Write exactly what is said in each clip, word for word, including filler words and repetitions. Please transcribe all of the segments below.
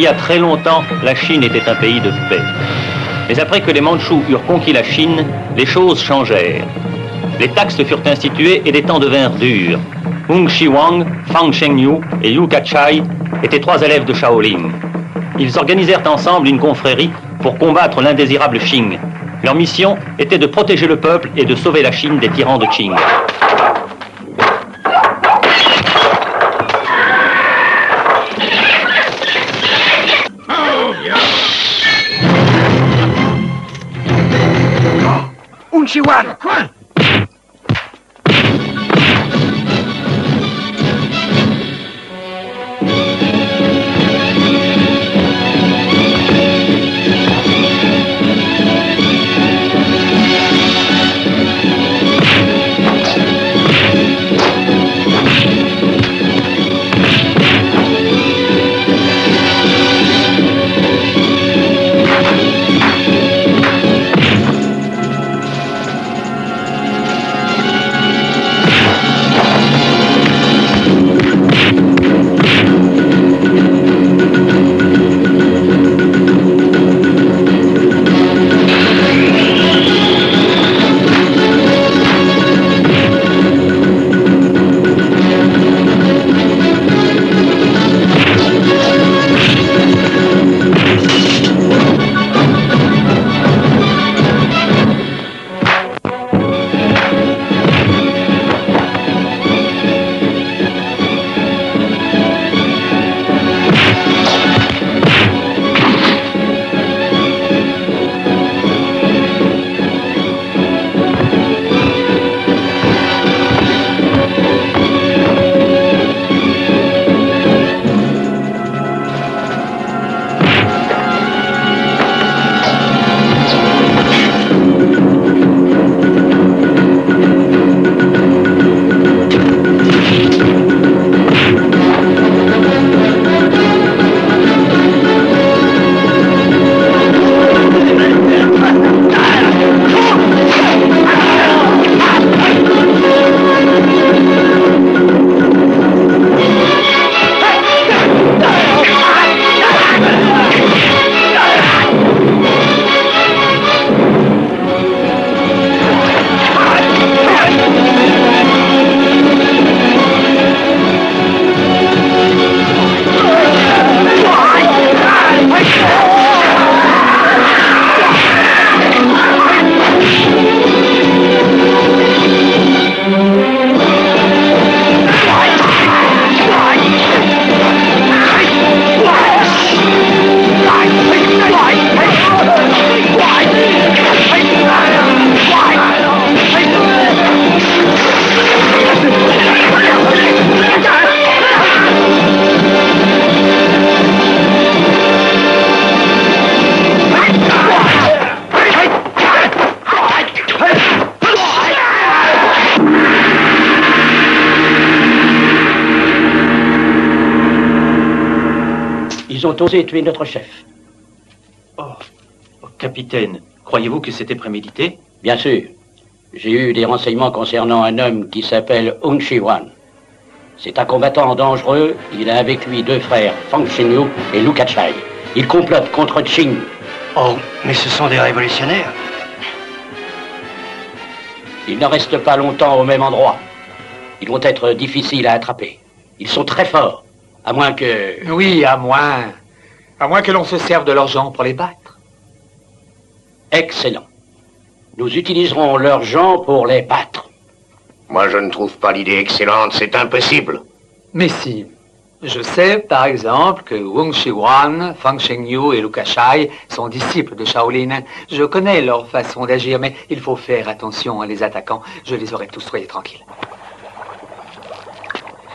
il y a très longtemps, la Chine était un pays de paix. Mais après que les Mandchous eurent conquis la Chine, les choses changèrent. Les taxes furent instituées et les temps devinrent durs. Hung Shi Wang, Fang Sheng Yu et Lucas Chai étaient trois élèves de Shaolin. Ils organisèrent ensemble une confrérie pour combattre l'indésirable Qing. Leur mission était de protéger le peuple et de sauver la Chine des tyrans de Qing. Oung Shi-wan! Osé tuer notre chef. Oh, oh capitaine, croyez-vous que c'était prémédité? Bien sûr. J'ai eu des renseignements concernant un homme qui s'appelle Hung Shiwan. C'est un combattant dangereux. Il a avec lui deux frères, Feng Xinyou et Luk Ah-Choi. Ils complotent contre Qing. Oh, mais ce sont des révolutionnaires. Ils ne restent pas longtemps au même endroit. Ils vont être difficiles à attraper. Ils sont très forts, à moins que... Oui, à moins... À moins que l'on se serve de l'argent pour les battre. Excellent. Nous utiliserons l'argent pour les battre. Moi, je ne trouve pas l'idée excellente, c'est impossible. Mais si. Je sais, par exemple, que Hung Shiwan, Fang Chen Yu et Lucas Chai sont disciples de Shaolin. Je connais leur façon d'agir, mais il faut faire attention en les attaquant. Je les aurai tous, soyez tranquilles.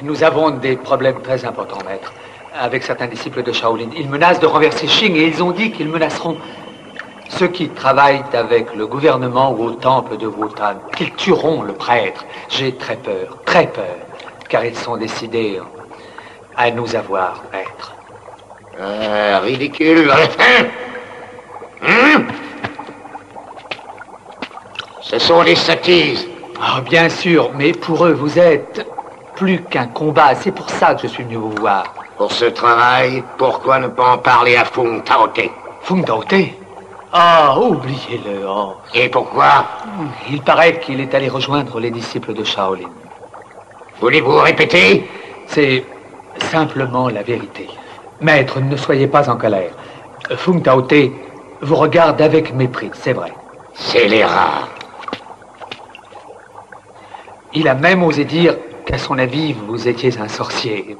Nous avons des problèmes très importants, maître. Avec certains disciples de Shaolin. Ils menacent de renverser Qing et ils ont dit qu'ils menaceront ceux qui travaillent avec le gouvernement ou au temple de Wuton, qu'ils tueront le prêtre. J'ai très peur, très peur, car ils sont décidés à nous avoir, maître. Ah, ridicule. Hum? Ce sont des sottises. Oh, bien sûr, mais pour eux, vous êtes plus qu'un combat. C'est pour ça que je suis venu vous voir. Pour ce travail, pourquoi ne pas en parler à Fung Tao Te? Fung Tao Te? Ah, oubliez-le. Oh. Et pourquoi? Il paraît qu'il est allé rejoindre les disciples de Shaolin. Voulez-vous répéter? C'est simplement la vérité. Maître, ne soyez pas en colère. Fung Tao Te vous regarde avec mépris, c'est vrai. C'est les rares. Il a même osé dire qu'à son avis, vous étiez un sorcier.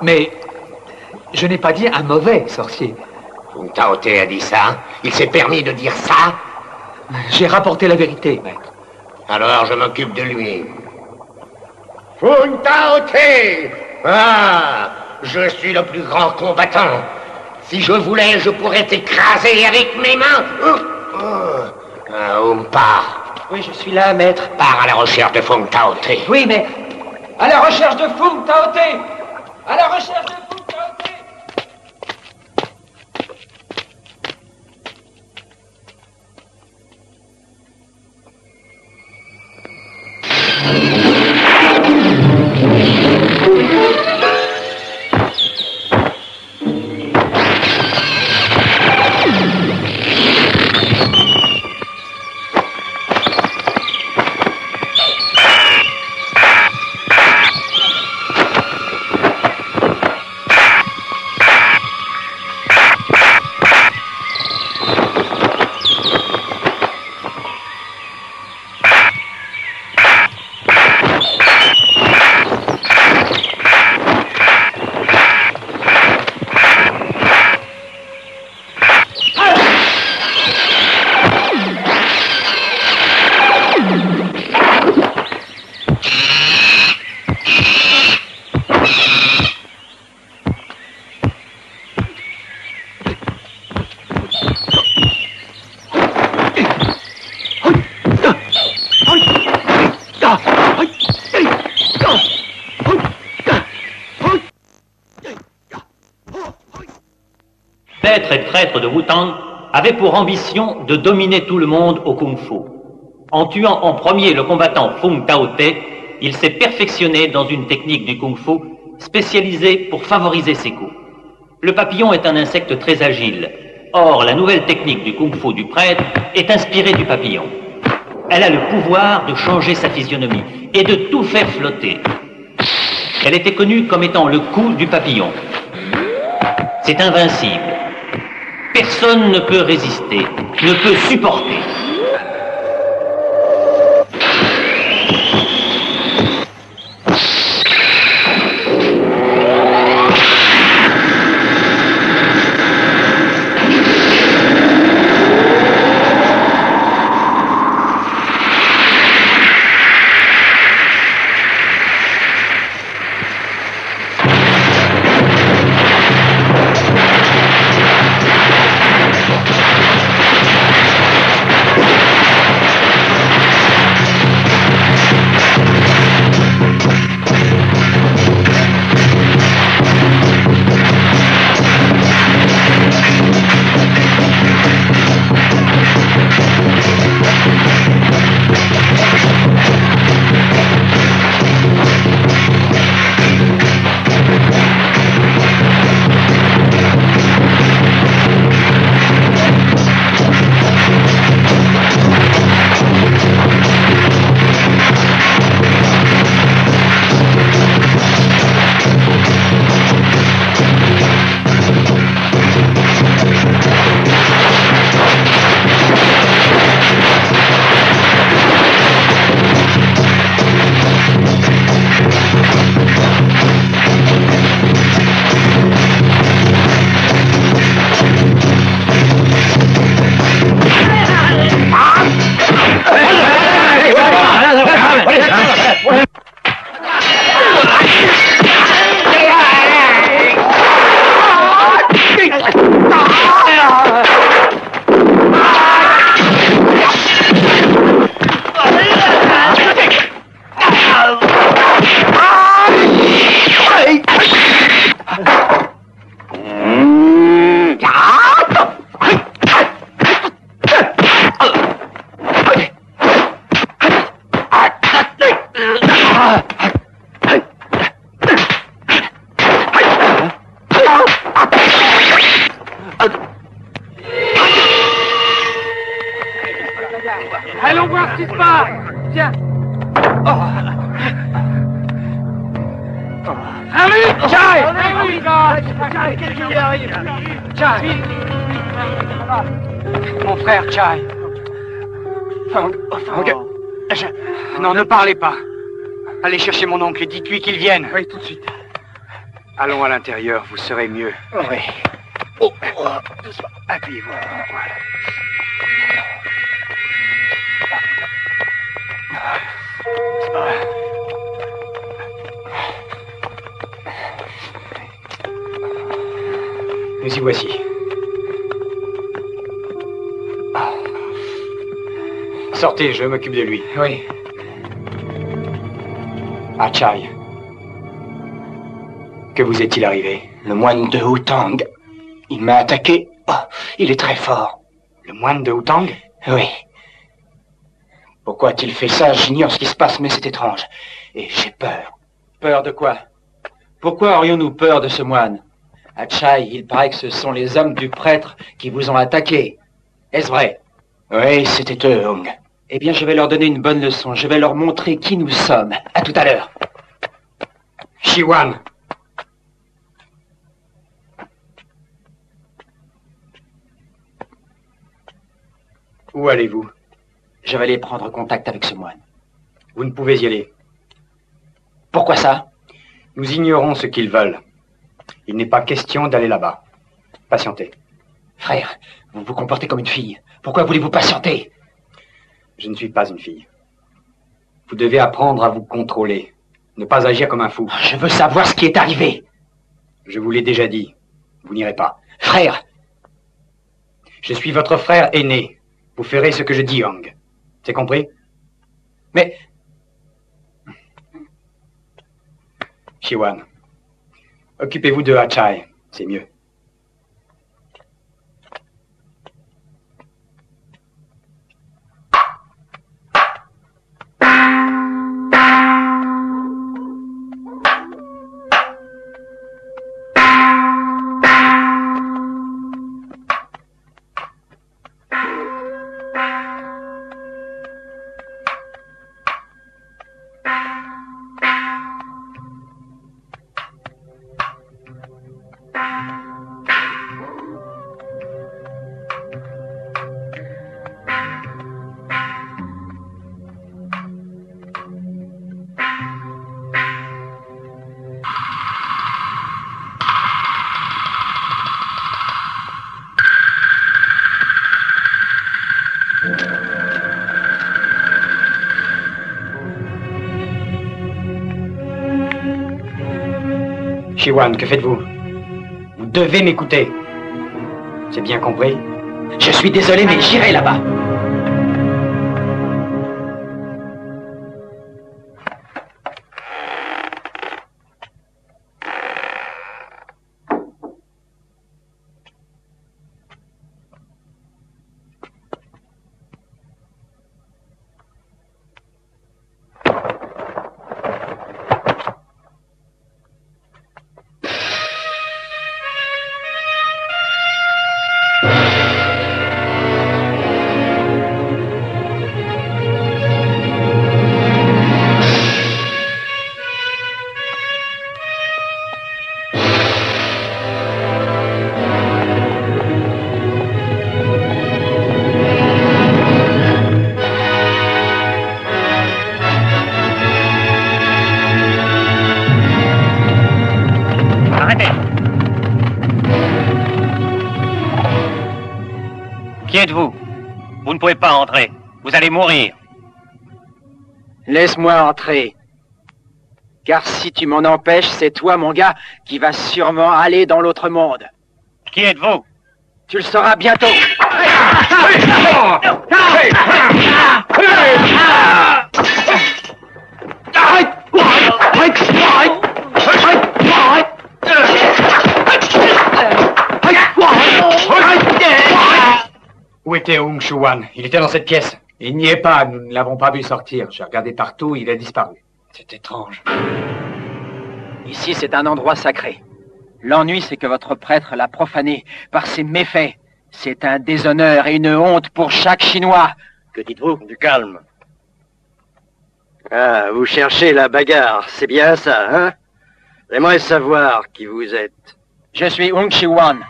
Mais je n'ai pas dit un mauvais sorcier. Fung Tao Te a dit ça? Il s'est permis de dire ça? J'ai rapporté la vérité, maître. Alors je m'occupe de lui. Fung Tao Te! Ah! Je suis le plus grand combattant. Si je voulais, je pourrais t'écraser avec mes mains. Oh, oh. Ah, on part. Oui, je suis là, maître. Pars à la recherche de Fung Tao Te. Oui, mais... À la recherche de Fung Tao Te! À la recherche de Fung Tao Te! De Wudang avait pour ambition de dominer tout le monde au Kung-Fu. En tuant en premier le combattant Fung Tao Te, il s'est perfectionné dans une technique du Kung-Fu spécialisée pour favoriser ses coups. Le papillon est un insecte très agile. Or, la nouvelle technique du Kung-Fu du prêtre est inspirée du papillon. Elle a le pouvoir de changer sa physionomie et de tout faire flotter. Elle était connue comme étant le coup du papillon. C'est invincible. Personne ne peut résister, ne peut supporter. Ah, viens. Oh. Oh. Allez, Chai. Allez, Chai, qu'est-ce qui lui arrive? Chai. Mon frère, Chai. Fang, Fang. Je... Non, ne parlez pas. Allez chercher mon oncle et dites-lui qu'il vienne. Oui, tout de suite. Allons à l'intérieur, vous serez mieux. Oui. Oh, oh, doucement. Appuyez-vous. Voilà. Nous y voici. Sortez, je m'occupe de lui. Oui. Ah, Chai. Que vous est-il arrivé? Le moine de Wudang. Il m'a attaqué. Oh, il est très fort. Le moine de Wudang? Oui. Pourquoi a-t-il fait ça? J'ignore ce qui se passe, mais c'est étrange. Et j'ai peur. Peur de quoi? Pourquoi aurions-nous peur de ce moine? Ah, Chai, il paraît que ce sont les hommes du prêtre qui vous ont attaqué. Est-ce vrai? Oui, c'était eux, Hong. Eh bien, je vais leur donner une bonne leçon. Je vais leur montrer qui nous sommes. À tout à l'heure. Shi-wan. Où allez-vous? Je vais aller prendre contact avec ce moine. Vous ne pouvez y aller. Pourquoi ça? Nous ignorons ce qu'ils veulent. Il n'est pas question d'aller là-bas. Patientez. Frère, vous vous comportez comme une fille. Pourquoi voulez-vous patienter? Je ne suis pas une fille. Vous devez apprendre à vous contrôler. Ne pas agir comme un fou. Je veux savoir ce qui est arrivé. Je vous l'ai déjà dit. Vous n'irez pas. Frère! Je suis votre frère aîné. Vous ferez ce que je dis, Hong. C'est compris? Mais... Chi-Wan, occupez-vous de Ah-Chai. C'est mieux. Chi-Wan, que faites-vous? Vous devez m'écouter. C'est bien compris? Je suis désolé, mais j'irai là-bas. Mourir. Laisse-moi entrer. Car si tu m'en empêches, c'est toi, mon gars, qui vas sûrement aller dans l'autre monde. Qui êtes-vous? Tu le sauras bientôt. Où était Oung Shi-wan? Il était dans cette pièce. Il n'y est pas, nous ne l'avons pas vu sortir. J'ai regardé partout, il a disparu. C'est étrange. Ici, c'est un endroit sacré. L'ennui, c'est que votre prêtre l'a profané par ses méfaits. C'est un déshonneur et une honte pour chaque Chinois. Que dites-vous? Du calme. Ah, vous cherchez la bagarre, c'est bien ça, hein? J'aimerais savoir qui vous êtes. Je suis Hung Chi Wan.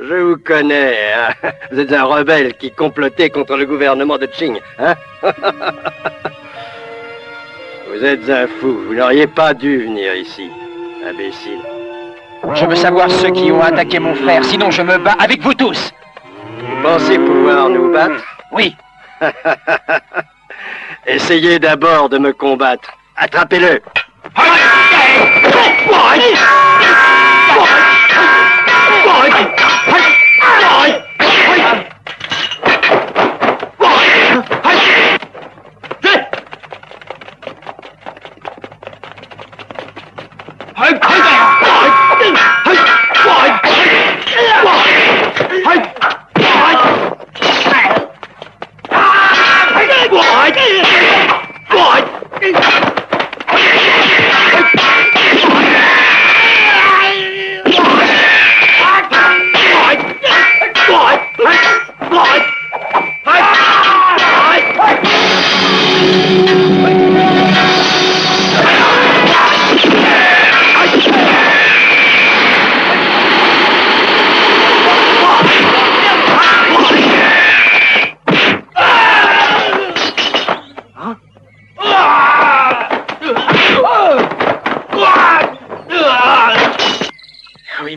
Je vous connais, hein? Vous êtes un rebelle qui complotait contre le gouvernement de Qing, hein? Vous êtes un fou, vous n'auriez pas dû venir ici, imbécile. Je veux savoir ceux qui ont attaqué mon frère, sinon je me bats avec vous tous. Vous pensez pouvoir nous battre? Oui. Essayez d'abord de me combattre. Attrapez-le.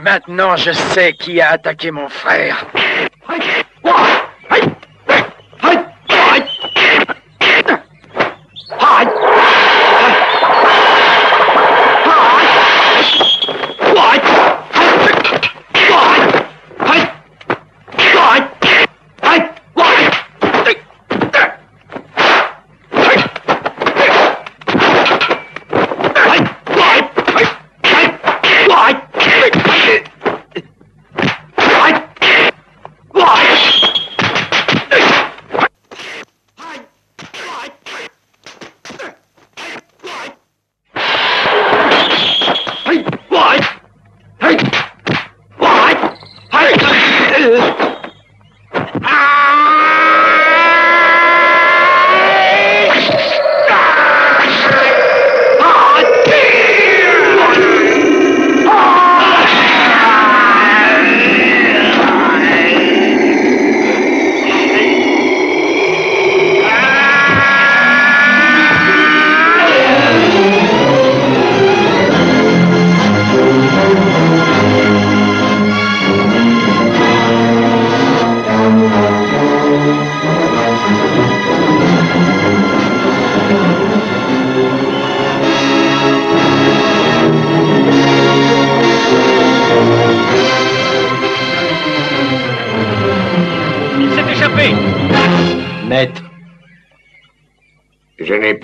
Maintenant, je sais qui a attaqué mon frère.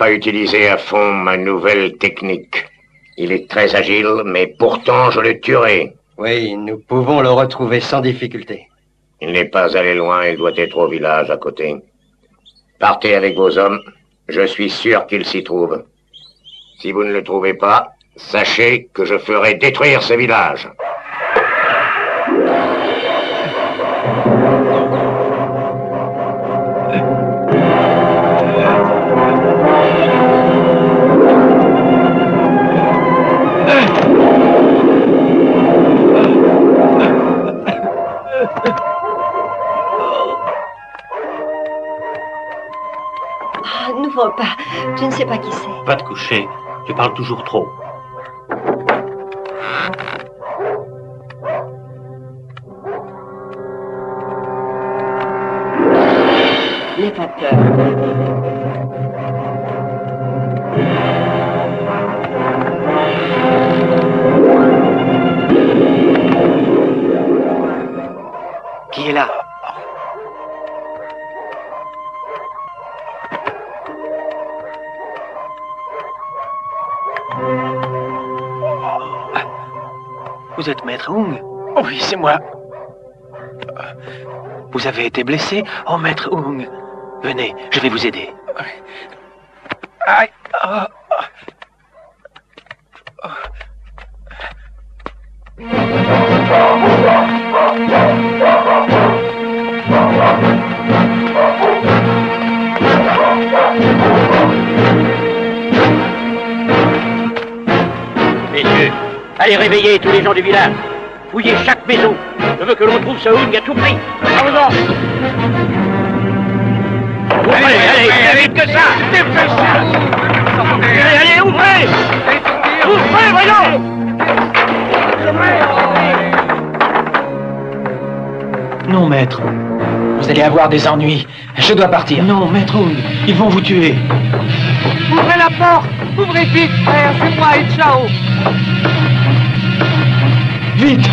Utiliser à fond ma nouvelle technique. Il est très agile, mais pourtant je le tuerai. Oui, nous pouvons le retrouver sans difficulté. Il n'est pas allé loin, il doit être au village à côté. Partez avec vos hommes, je suis sûr qu'il s'y trouve. Si vous ne le trouvez pas, sachez que je ferai détruire ce village. Pas. Je ne sais pas qui c'est. Va te coucher, tu parles toujours trop. N'aie pas peur. Qui est là? Vous êtes maître Hung? Oh oui, c'est moi. Vous avez été blessé? Oh, maître Hung. Venez, je vais vous aider. Aïe. Oh. Allez réveiller tous les gens du village. Fouillez chaque maison. Je veux que l'on trouve ce Hung à tout prix. Allons-en. Allez, allez, allez, vite que ça. Allez, allez, ouvrez. Ouvrez, voyons. Non, maître. Vous allez avoir des ennuis. Je dois partir. Non, maître Hung, ils vont vous tuer. Ouvrez la porte. Ouvrez vite, frère. C'est moi et ciao. Vite.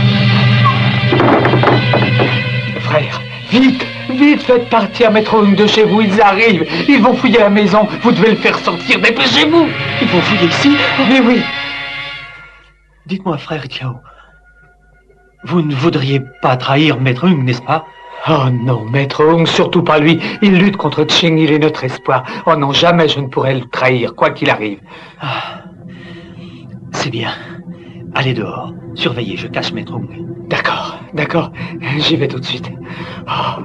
Frère, vite, vite, faites partir maître Hung de chez vous. Ils arrivent. Ils vont fouiller la maison. Vous devez le faire sortir. Dépêchez-vous. Ils vont fouiller ici. Mais oui. Dites-moi, frère Chao, vous ne voudriez pas trahir maître Hung, n'est-ce pas? Oh non, maître Hung, surtout pas lui. Il lutte contre Qing, il est notre espoir. Oh non, jamais je ne pourrai le trahir, quoi qu'il arrive. Ah, c'est bien. Allez dehors, surveillez, je cache maître Hung. D'accord, d'accord, j'y vais tout de suite. Oh.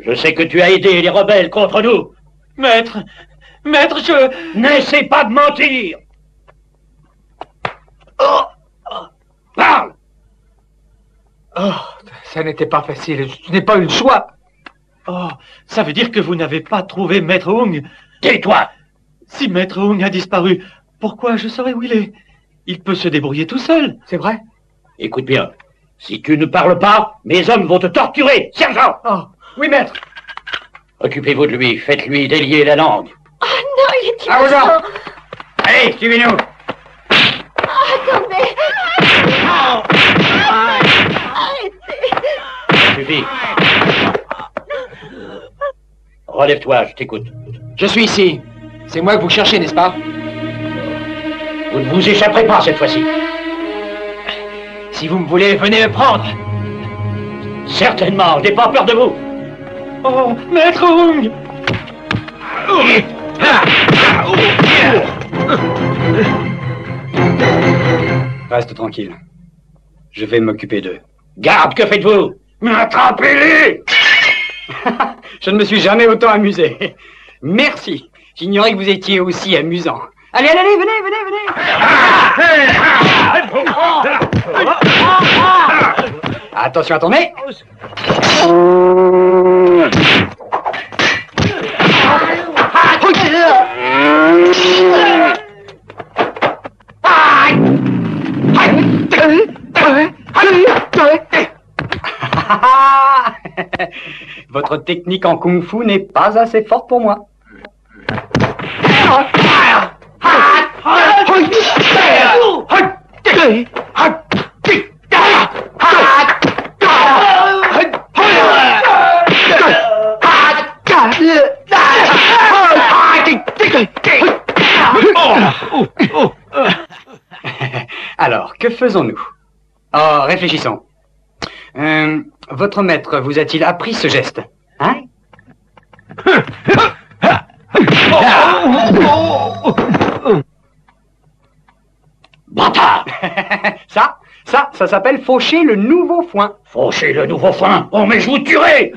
Je sais que tu as aidé les rebelles contre nous. Maître, maître, je... N'essaie pas de mentir. Oh. Parle. Oh, ça n'était pas facile. Je n'ai pas eu le choix. Oh, ça veut dire que vous n'avez pas trouvé maître Hung. Tais-toi. Si maître Hung a disparu, pourquoi je saurais où il est? Il peut se débrouiller tout seul. C'est vrai? Écoute bien, si tu ne parles pas, mes hommes vont te torturer, sergent. Oh. Oui, maître. Occupez-vous de lui, faites-lui délier la langue. Oh non, il est innocent. Allez, suivez-nous. Oh, attendez. Oh. Arrêtez. Arrêtez. Ça suffit. Relève-toi, je t'écoute. Je suis ici. C'est moi que vous cherchez, n'est-ce pas? Vous ne vous échapperez pas cette fois-ci. Si vous me voulez, venez me prendre. Certainement, je n'ai pas peur de vous. Oh, maître Hung! Reste tranquille. Je vais m'occuper d'eux. Garde, que faites-vous? Attrapez-les! Je ne me suis jamais autant amusé. Merci. J'ignorais que vous étiez aussi amusant. Allez, allez, allez, venez, venez, venez! Attention à ton nez! Votre technique en kung-fu n'est pas assez forte pour moi. Alors, que faisons-nous? Oh, réfléchissons. Euh, votre maître vous a-t-il appris ce geste? Hein? Bâtard! Ça, ça, ça s'appelle faucher le nouveau foin. Faucher le nouveau foin? Oh, mais je vous tuerai!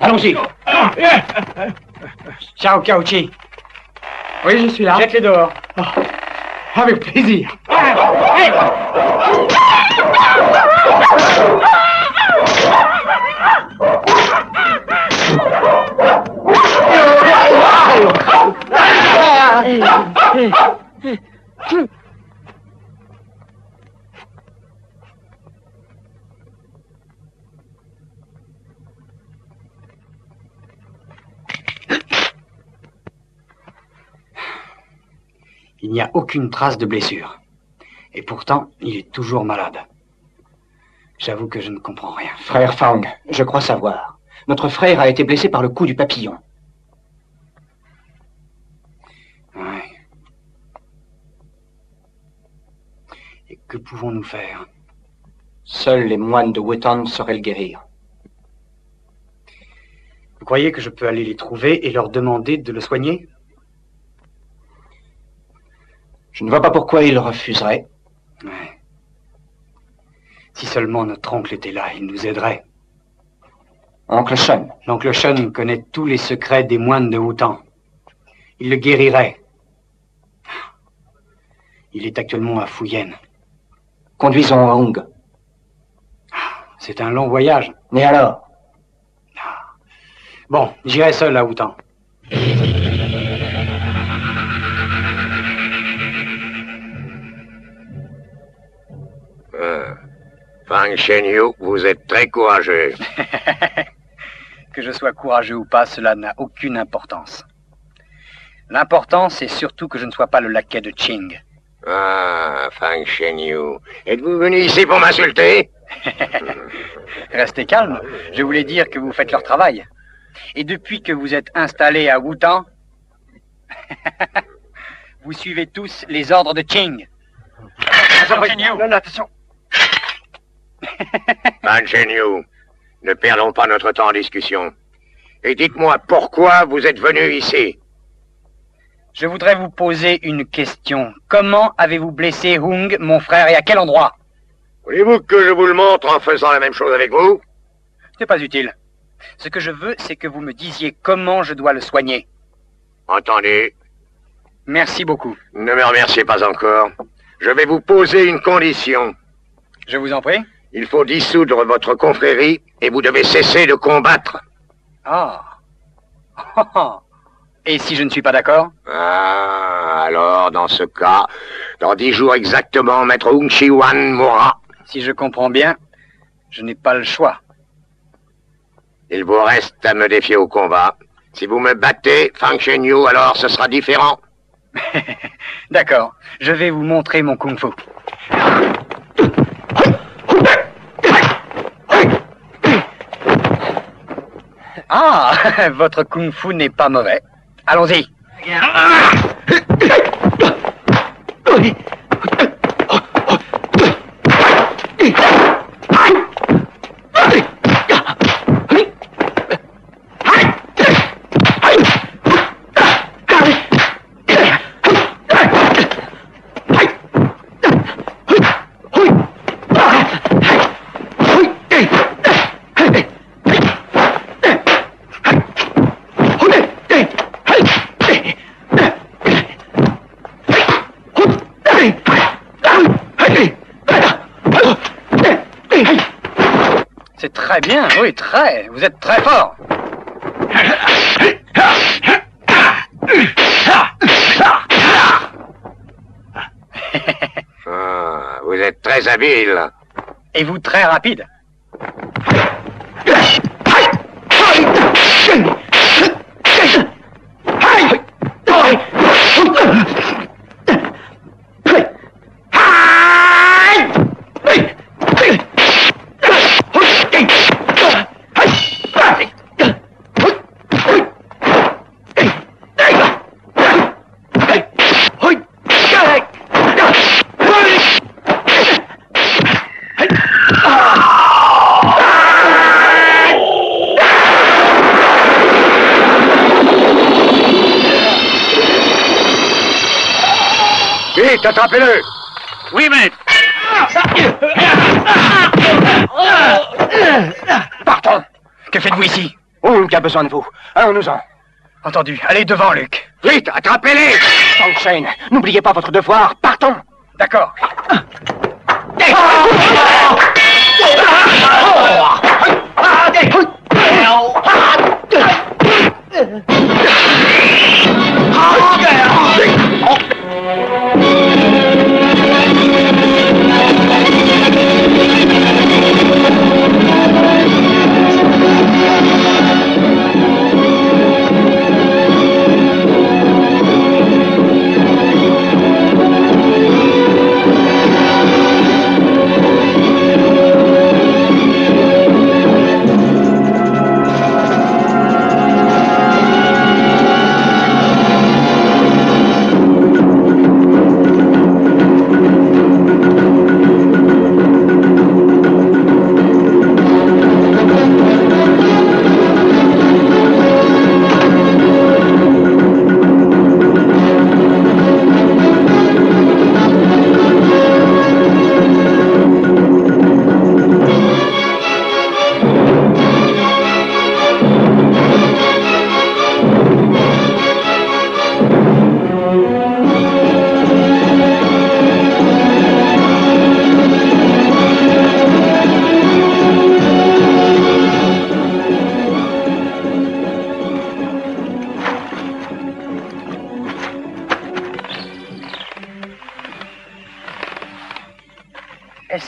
Allons-y. Ciao, Kaouchi. Oui, je suis là. Jette-les dehors. Oh. Avec plaisir. Hey. Il n'y a aucune trace de blessure. Et pourtant, il est toujours malade. J'avoue que je ne comprends rien. Frère Fang, je crois savoir. Notre frère a été blessé par le coup du papillon. Que pouvons-nous faire? Seuls les moines de Wuton sauraient le guérir. Vous croyez que je peux aller les trouver et leur demander de le soigner? Je ne vois pas pourquoi ils le refuseraient. Ouais. Si seulement notre oncle était là, il nous aiderait. Oncle Chen. L'oncle Chen connaît tous les secrets des moines de Outan. Il le guérirait. Il est actuellement à Fuyen. Conduisons à Hong. C'est un long voyage. Mais alors? Bon, j'irai seul à Outan. Euh, Fang Shen Yu, vous êtes très courageux. Que je sois courageux ou pas, cela n'a aucune importance. L'important, c'est surtout que je ne sois pas le laquais de Qing. Ah, Fang Shen Yu, êtes-vous venu ici pour m'insulter? Restez calme, je voulais dire que vous faites leur travail. Et depuis que vous êtes installé à Wutan, vous suivez tous les ordres de Qing. Fang Shen Yu. Non, non, attention. Fang Shen Yu, ne perdons pas notre temps en discussion. Et dites-moi pourquoi vous êtes venu ici. Je voudrais vous poser une question. Comment avez-vous blessé Hung, mon frère, et à quel endroit? Voulez-vous que je vous le montre en faisant la même chose avec vous? C'est pas utile. Ce que je veux, c'est que vous me disiez comment je dois le soigner. Entendu. Merci beaucoup. Ne me remerciez pas encore. Je vais vous poser une condition. Je vous en prie. Il faut dissoudre votre confrérie et vous devez cesser de combattre. Ah. Oh. Et si je ne suis pas d'accord? Ah, alors dans ce cas, dans dix jours exactement, maître Hung Shiwan mourra. Si je comprends bien, je n'ai pas le choix. Il vous reste à me défier au combat. Si vous me battez, Fang Chen Yu, alors ce sera différent. D'accord, je vais vous montrer mon Kung-Fu. Ah, votre Kung-Fu n'est pas mauvais. Allons-y. Très bien, oui, très. Vous êtes très fort. Ah, vous êtes très habile. Et vous très rapide. Attrapez-le! Oui, maître! Partons! Que faites-vous ici? Oh, Luc a besoin de vous. Allons-nous-en. Entendu. Allez devant, Luc. Vite, attrapez-les! Fang Shen, n'oubliez pas votre devoir. Partons! D'accord.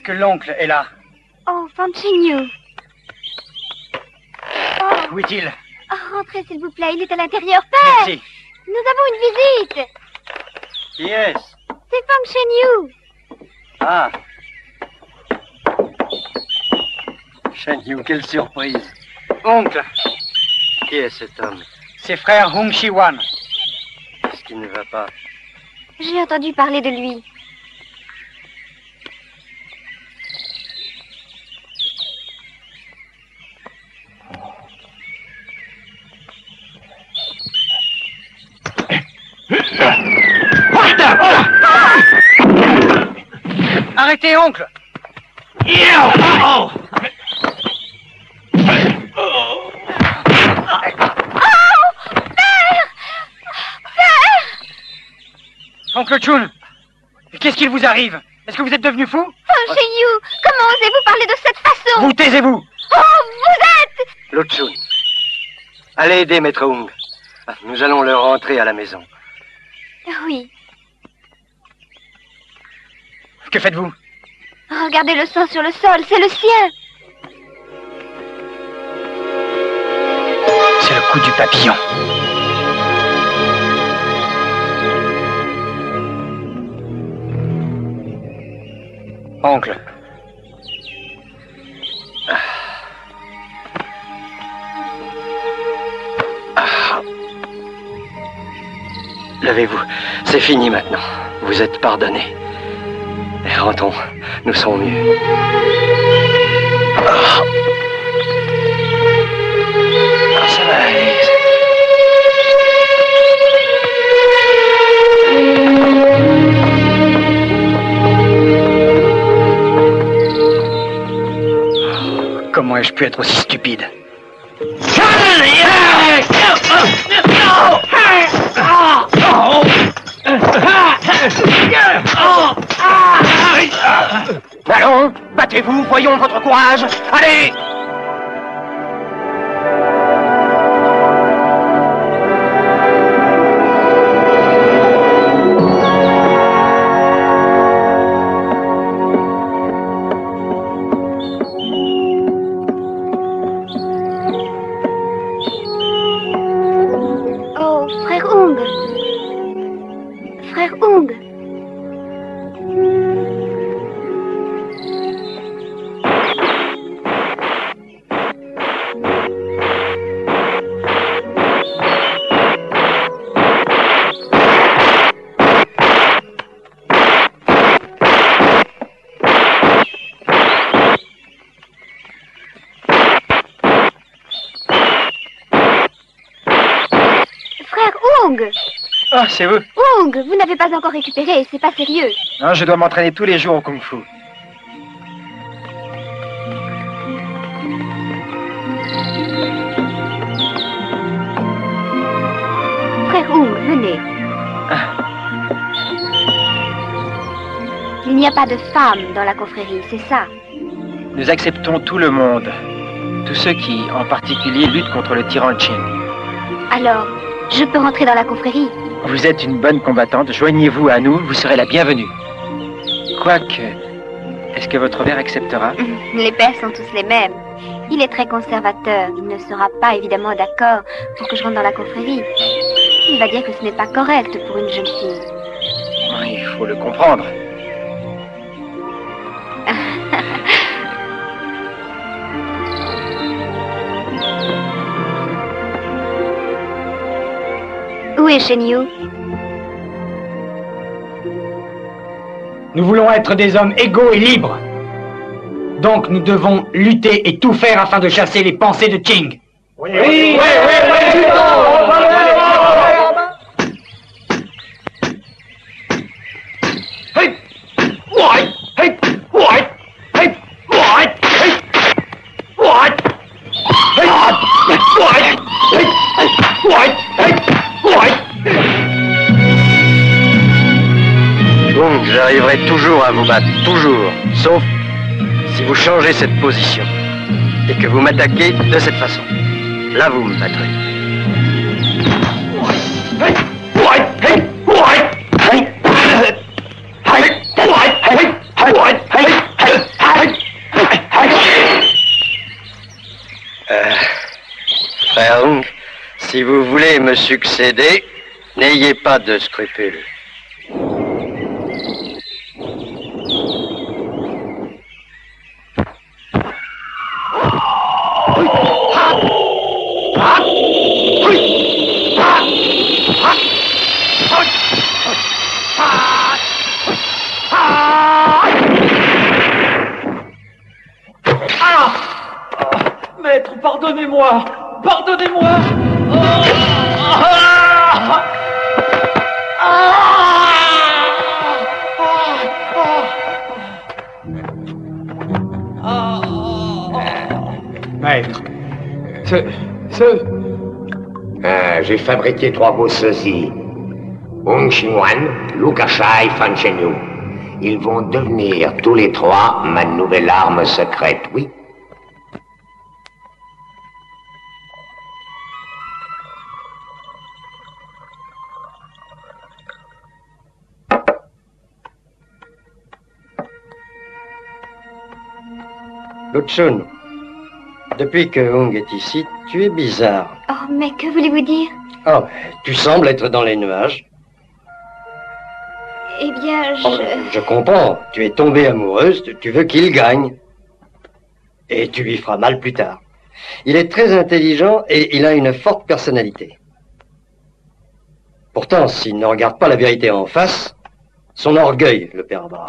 Est-ce que l'oncle est là? Oh, Fang Chen Yu. Où est-il? Oh, rentrez, s'il vous plaît, il est à l'intérieur. Père! Merci. Nous avons une visite. Qui est-ce? C'est Feng Shen Yu. Ah. Shen Yu, quelle surprise. Oncle. Qui est cet homme? C'est frère Hung Shi Wan. Qu'est-ce qui ne va pas? J'ai entendu parler de lui. Arrêtez, oncle! Oh, père! Père! Oncle Chun, qu'est-ce qu'il vous arrive? Est-ce que vous êtes devenu fou? Feng Xinyou, comment osez-vous parler de cette façon? Vous taisez-vous! Oh, vous êtes... Luchun, allez aider Maître Hung. Nous allons leur rentrer à la maison. Oui. Que faites-vous? Regardez le sang sur le sol, c'est le sien. C'est le coup du papillon. Oncle. Ah. Ah. Levez-vous, c'est fini maintenant. Vous êtes pardonné. Rentrons, nous sommes mieux. Ah. Ah, ça va aller. Oh, comment ai-je pu être aussi stupide? Allons, battez-vous, voyons votre courage. Allez! Oh, frère Hung. Frère Hung. Ah, c'est vous. Hung, vous n'avez pas encore récupéré, c'est pas sérieux. Non, je dois m'entraîner tous les jours au Kung-Fu. Frère Hung, venez. Ah. Il n'y a pas de femmes dans la confrérie, c'est ça? Nous acceptons tout le monde. Tous ceux qui, en particulier, luttent contre le tyran Qing. Alors, je peux rentrer dans la confrérie? Vous êtes une bonne combattante, joignez-vous à nous, vous serez la bienvenue. Quoique, est-ce que votre père acceptera? Les pères sont tous les mêmes. Il est très conservateur, il ne sera pas évidemment d'accord pour que je rentre dans la confrérie. Il va dire que ce n'est pas correct pour une jeune fille. Il faut le comprendre. Où est Shen Yu? Nous voulons être des hommes égaux et libres. Donc nous devons lutter et tout faire afin de chasser les pensées de Qing. Oui, oui, oui, oui, oui, j'arriverai toujours à vous battre, toujours, sauf si vous changez cette position et que vous m'attaquez de cette façon. Là, vous me battrez. frère Hung, si vous voulez me succéder, n'ayez pas de scrupules. Pardonnez-moi, pardonnez-moi. Oh, ah, ah, ah, ah, ah. Maître, ce, ce... Ah, j'ai fabriqué trois beaux ceci. Hung Shi Wan, Lucas Chai, Feng Shen Yu. Ils vont devenir tous les trois ma nouvelle arme secrète, oui. Luchun, depuis que Hung est ici, tu es bizarre. Oh, mais que voulez-vous dire? Oh, tu sembles être dans les nuages. Eh bien, je... Oh, je comprends. Tu es tombée amoureuse, tu veux qu'il gagne. Et tu lui feras mal plus tard. Il est très intelligent et il a une forte personnalité. Pourtant, s'il ne regarde pas la vérité en face, son orgueil le perdra.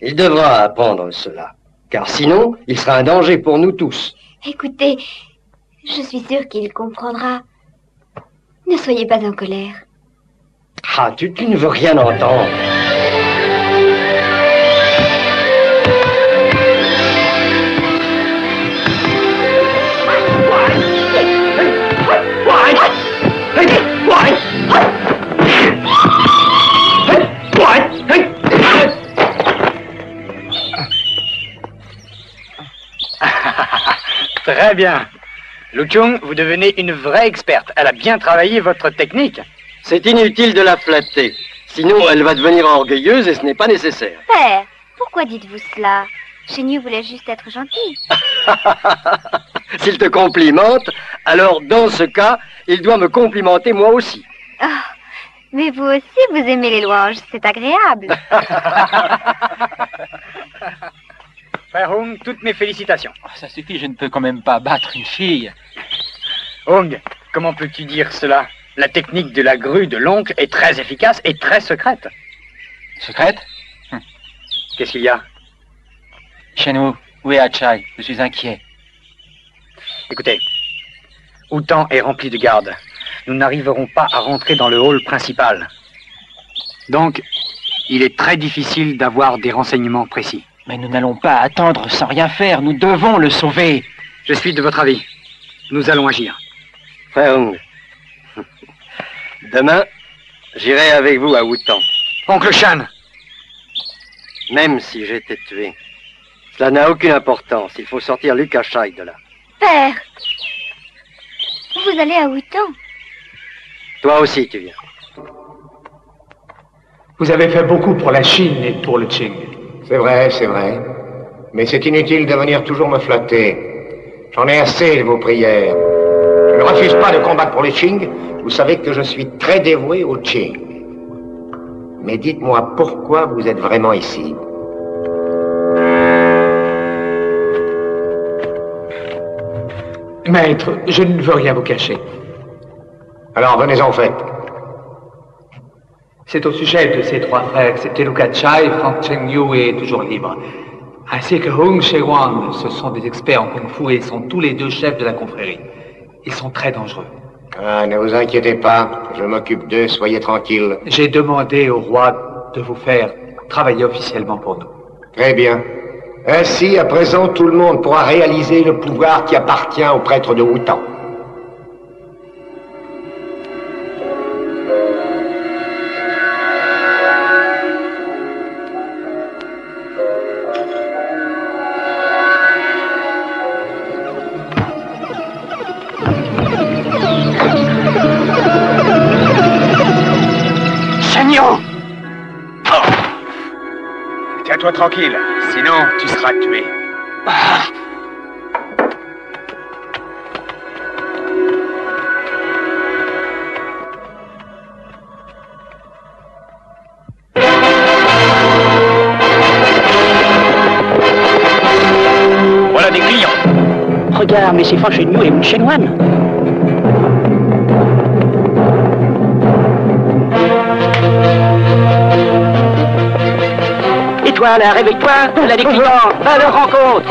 Il devra apprendre cela. Car sinon, il sera un danger pour nous tous. Écoutez, je suis sûre qu'il comprendra. Ne soyez pas en colère. Ah, tu, tu ne veux rien entendre. Très bien. Luchun, vous devenez une vraie experte. Elle a bien travaillé votre technique. C'est inutile de la flatter. Sinon, elle va devenir orgueilleuse et ce n'est pas nécessaire. Père, pourquoi dites-vous cela? Shenyu voulait juste être gentil. S'il te complimente, alors dans ce cas, il doit me complimenter moi aussi. Oh, mais vous aussi, vous aimez les louanges. C'est agréable. Frère Hung, toutes mes félicitations. Oh, ça suffit, je ne peux quand même pas battre une fille. Hung, comment peux-tu dire cela? La technique de la grue de l'oncle est très efficace et très secrète. Secrète? Hum. Qu'est-ce qu'il y a? Shenyu, où est Ah-Choi? Je suis inquiet. Écoutez, Outan est rempli de gardes. Nous n'arriverons pas à rentrer dans le hall principal. Donc, il est très difficile d'avoir des renseignements précis. Mais nous n'allons pas attendre sans rien faire. Nous devons le sauver. Je suis de votre avis. Nous allons agir. Frère Hung, demain, j'irai avec vous à Wuton. Oncle Shan. Même si j'étais tué, cela n'a aucune importance. Il faut sortir Lucas Chai de là. Père, vous allez à Wuton? Toi aussi, tu viens. Vous avez fait beaucoup pour la Chine et pour le Qing. C'est vrai, c'est vrai. Mais c'est inutile de venir toujours me flatter. J'en ai assez de vos prières. Je ne refuse pas de combattre pour les Qing. Vous savez que je suis très dévoué aux Qing. Mais dites-moi pourquoi vous êtes vraiment ici. Maître, je ne veux rien vous cacher. Alors venez en fait. C'est au sujet de ces trois frères, excepté Lucas Chai, Fang Chen Yu est toujours libre. Ainsi que Hung Chi Wan, ce sont des experts en Kung-Fu et ils sont tous les deux chefs de la confrérie. Ils sont très dangereux. Ah, ne vous inquiétez pas, je m'occupe d'eux, soyez tranquille. J'ai demandé au roi de vous faire travailler officiellement pour nous. Très bien. Ainsi, à présent, tout le monde pourra réaliser le pouvoir qui appartient aux prêtres de Outan. Sois tranquille, sinon tu seras tué. Ah. mais c'est Fang Shen Yu et Hung Chi Wan. Et toi, là, réveille-toi, la déclinante, va à leur rencontre.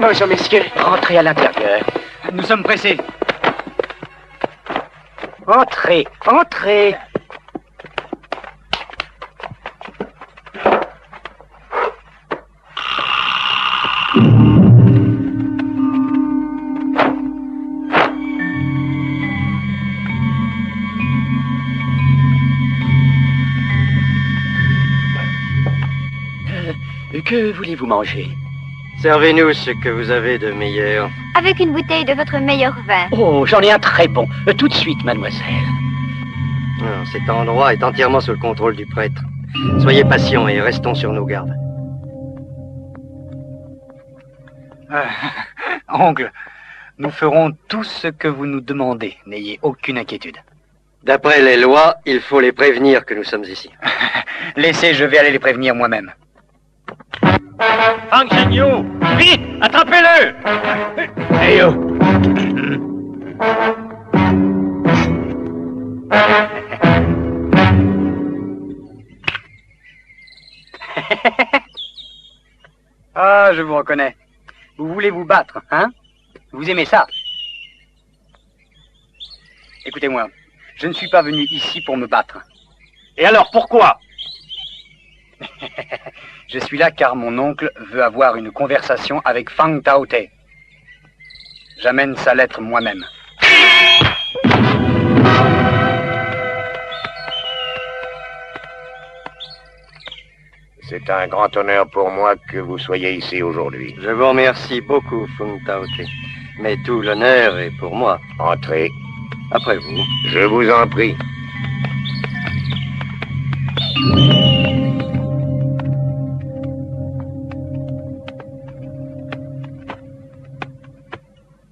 Bonjour, messieurs. Rentrez à l'intérieur. Nous sommes pressés. Entrez, entrez. Que voulez-vous manger? Servez-nous ce que vous avez de meilleur. Avec une bouteille de votre meilleur vin. Oh, j'en ai un très bon. Euh, tout de suite, mademoiselle. Non, cet endroit est entièrement sous le contrôle du prêtre. Soyez patients et restons sur nos gardes. Euh, oncle, nous ferons tout ce que vous nous demandez. N'ayez aucune inquiétude. D'après les lois, il faut les prévenir que nous sommes ici. Laissez, je vais aller les prévenir moi-même. Fang Xinyou, vite, attrapez-le! Hey yo! Ah, je vous reconnais. Vous voulez vous battre, hein? Vous aimez ça? Écoutez-moi, je ne suis pas venu ici pour me battre. Et alors, pourquoi? Je suis là car mon oncle veut avoir une conversation avec Fung Tao Te. J'amène sa lettre moi-même. C'est un grand honneur pour moi que vous soyez ici aujourd'hui. Je vous remercie beaucoup, Fung Tao Te. Mais tout l'honneur est pour moi. Entrez. Après vous. Je vous en prie.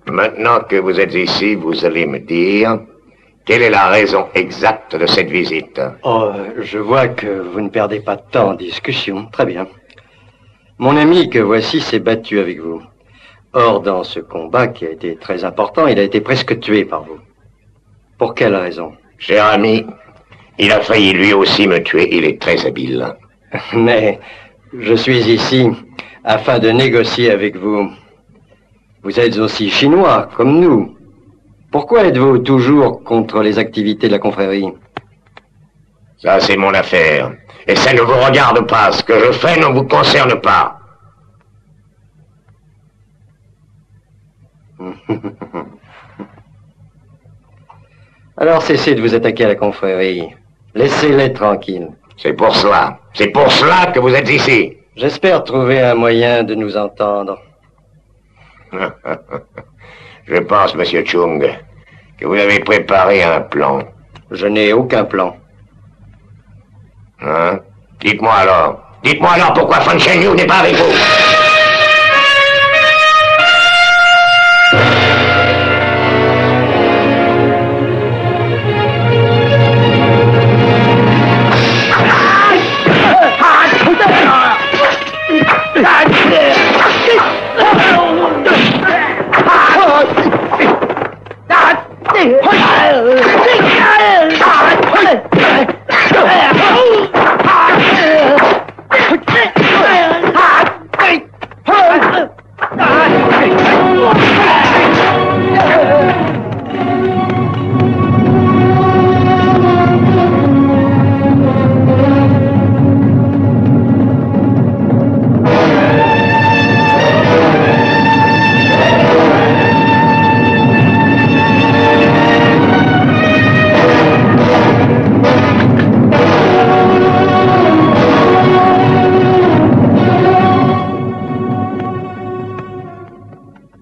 Maintenant que vous êtes ici, vous allez me dire quelle est la raison exacte de cette visite. Oh, je vois que vous ne perdez pas de temps en discussion. Très bien. Mon ami que voici s'est battu avec vous. Or, dans ce combat qui a été très important, il a été presque tué par vous. Pour quelle raison? Cher ami, il a failli lui aussi me tuer. Il est très habile. Mais je suis ici afin de négocier avec vous. Vous êtes aussi chinois, comme nous. Pourquoi êtes-vous toujours contre les activités de la confrérie? Ça, c'est mon affaire. Et ça ne vous regarde pas. Ce que je fais ne vous concerne pas. Alors cessez de vous attaquer à la confrérie. Laissez-les tranquilles. C'est pour cela. C'est pour cela que vous êtes ici. J'espère trouver un moyen de nous entendre. Je pense, Monsieur Chung, que vous avez préparé un plan. Je n'ai aucun plan. Hein? Dites-moi alors. Dites-moi alors pourquoi Feng Shen Yu n'est pas avec vous.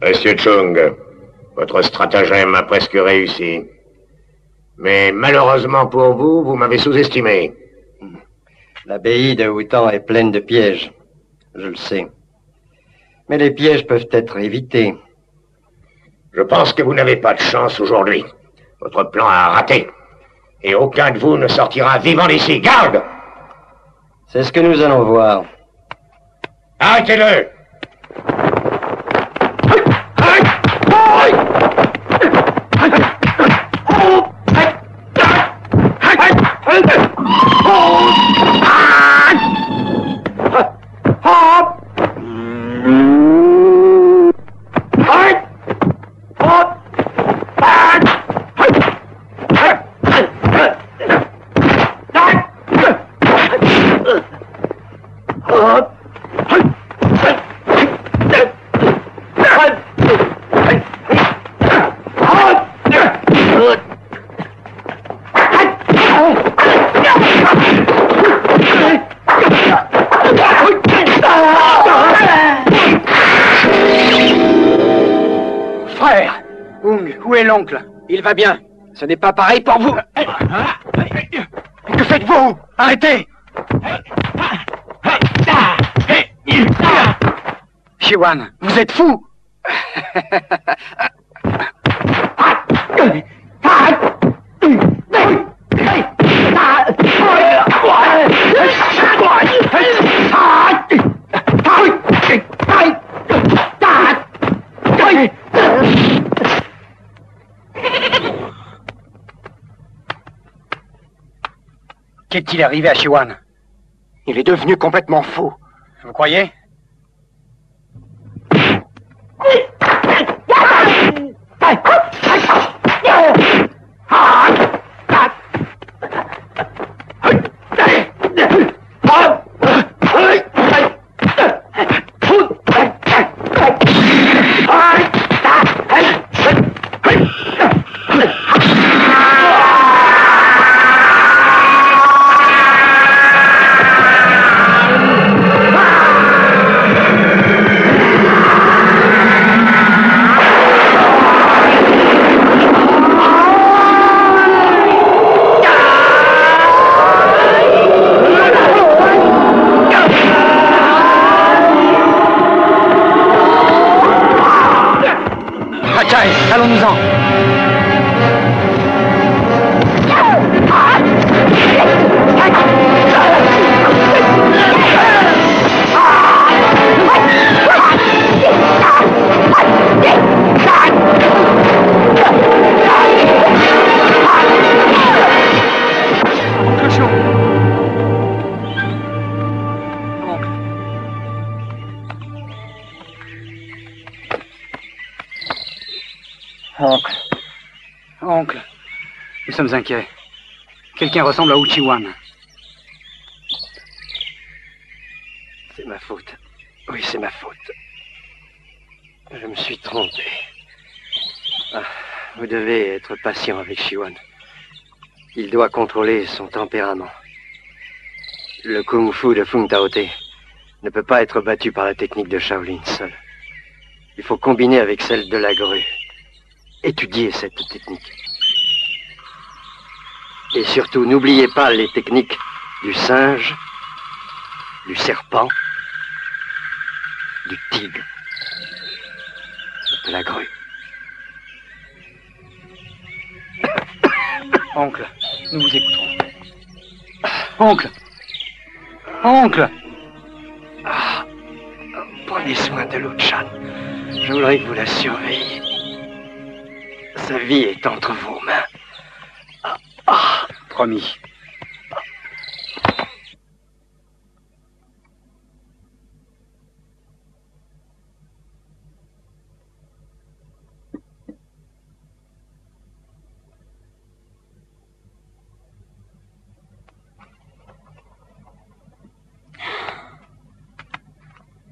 Monsieur Chung, votre stratagème a presque réussi. Mais malheureusement pour vous, vous m'avez sous-estimé. L'abbaye de Outan est pleine de pièges, je le sais. Mais les pièges peuvent être évités. Je pense que vous n'avez pas de chance aujourd'hui. Votre plan a raté. Et aucun de vous ne sortira vivant d'ici. Garde! C'est ce que nous allons voir. Arrêtez-le! frère! Oung, où est l'oncle? Il va bien. Ce n'est pas pareil pour vous. Que faites-vous? Arrêtez! Chi-Wan, vous êtes fou! Qu'est-il arrivé à Shi-wan? Il est devenu complètement fou. Vous croyez? Nous sommes inquiets. Quelqu'un ressemble à Ouchi Wan. C'est ma faute. Oui, c'est ma faute. Je me suis trompé. Ah, vous devez être patient avec Shi-wan. Il doit contrôler son tempérament. Le Kung-Fu de Fung Tao Te ne peut pas être battu par la technique de Shaolin seule. Il faut combiner avec celle de la grue. Étudier cette technique. Et surtout, n'oubliez pas les techniques du singe, du serpent, du tigre, de la grue. Oncle, nous vous écouterons. Oncle! Oncle! Ah, prenez soin de Luchan. Je voudrais que vous la surveilliez. Sa vie est entre vos mains. Ah, promis.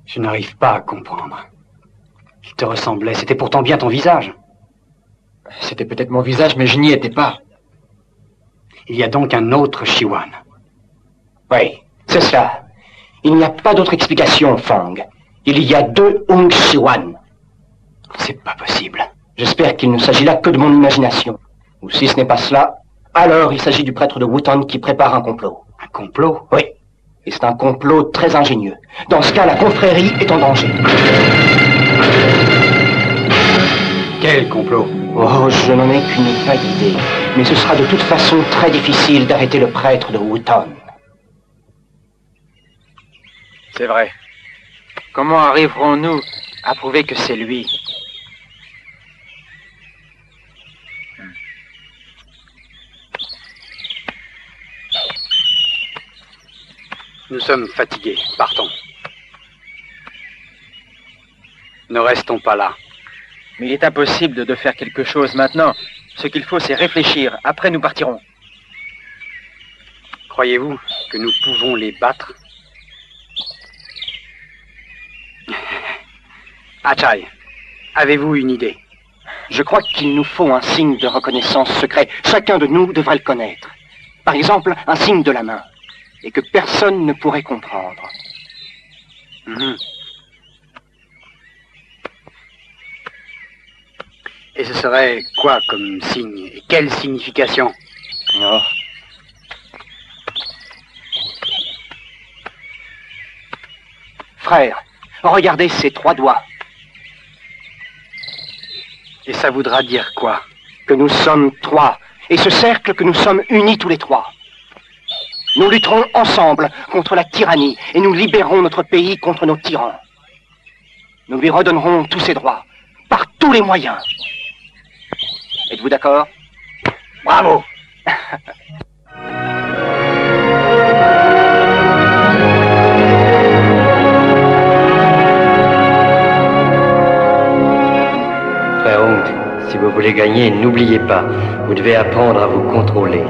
Je n'arrive pas à comprendre. Il te ressemblait, c'était pourtant bien ton visage. C'était peut-être mon visage, mais je n'y étais pas. Il y a donc un autre Shi-wan. Oui, c'est cela. Il n'y a pas d'autre explication, Fang. Il y a deux Hung Shiwan. C'est pas possible. J'espère qu'il ne s'agit là que de mon imagination. Ou si ce n'est pas cela, alors il s'agit du prêtre de Wuton qui prépare un complot. Un complot? Oui. Et c'est un complot très ingénieux. Dans ce cas, la confrérie est en danger. Quel complot? Oh, je n'en ai qu'une vague idée. Mais ce sera de toute façon très difficile d'arrêter le prêtre de Outan. C'est vrai. Comment arriverons-nous à prouver que c'est lui? Nous sommes fatigués. Partons. Ne restons pas là. Mais il est impossible de faire quelque chose maintenant. Ce qu'il faut, c'est réfléchir. Après, nous partirons. Croyez-vous que nous pouvons les battre? Achai, avez-vous une idée? Je crois qu'il nous faut un signe de reconnaissance secret. Chacun de nous devrait le connaître. Par exemple, un signe de la main. Et que personne ne pourrait comprendre. Mmh. Et ce serait quoi comme signe? Et quelle signification? Oh. Frère, regardez ces trois doigts. Et ça voudra dire quoi? Que nous sommes trois, et ce cercle que nous sommes unis tous les trois. Nous lutterons ensemble contre la tyrannie et nous libérerons notre pays contre nos tyrans. Nous lui redonnerons tous ses droits, par tous les moyens. Êtes-vous d'accord? Bravo! Frère Hung, si vous voulez gagner, n'oubliez pas, vous devez apprendre à vous contrôler.